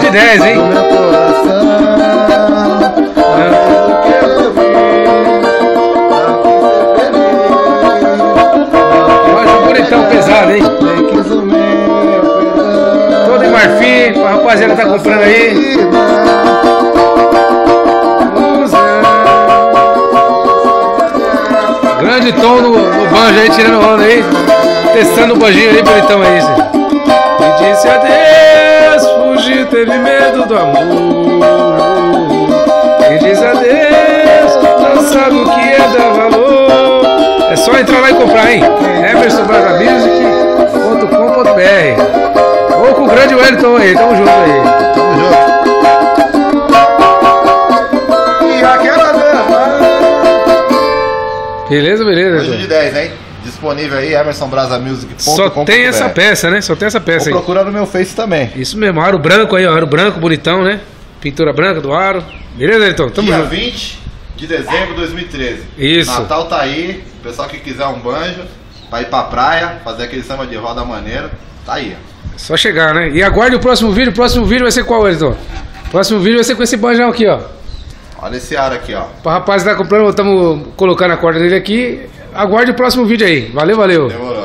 de 10, hein? Eu acho bonitão pesado, hein? Todo em marfim, a rapaziada tá comprando aí. Grande tom no banjo aí, tirando onda aí. Testando o banjinho aí, bonitão aí, gente. E disse adeus, fugiu, teve medo do amor. E diz adeus, não sabe o que é dar valor. É só entrar lá e comprar, hein? eversonbrasamusic.com.br. Ou com o grande Wellington aí, tamo junto aí. Tamo junto. E aquela dama. Beleza, beleza. Hoje de 10, hein? Disponível aí, emersonbrasamusic.com.br. Só tem essa peça, né? Só tem essa peça. Vou aí. Procura no meu Face também. Isso mesmo, aro branco aí, ó. Aro branco, bonitão, né? Pintura branca do aro. Beleza, então? Tamo junto. Dia 20 de dezembro de 2013. Isso. Natal tá aí. O pessoal que quiser um banjo, pra ir pra praia, fazer aquele samba de roda maneiro, tá aí. É só chegar, né? E aguarde o próximo vídeo. O próximo vídeo vai ser qual, Elton? O próximo vídeo vai ser com esse banjão aqui, ó. Olha esse aro aqui, ó. Pra rapaz tá comprando, estamos colocando a corda dele aqui. Aguarde o próximo vídeo aí. Valeu, valeu. Demorou.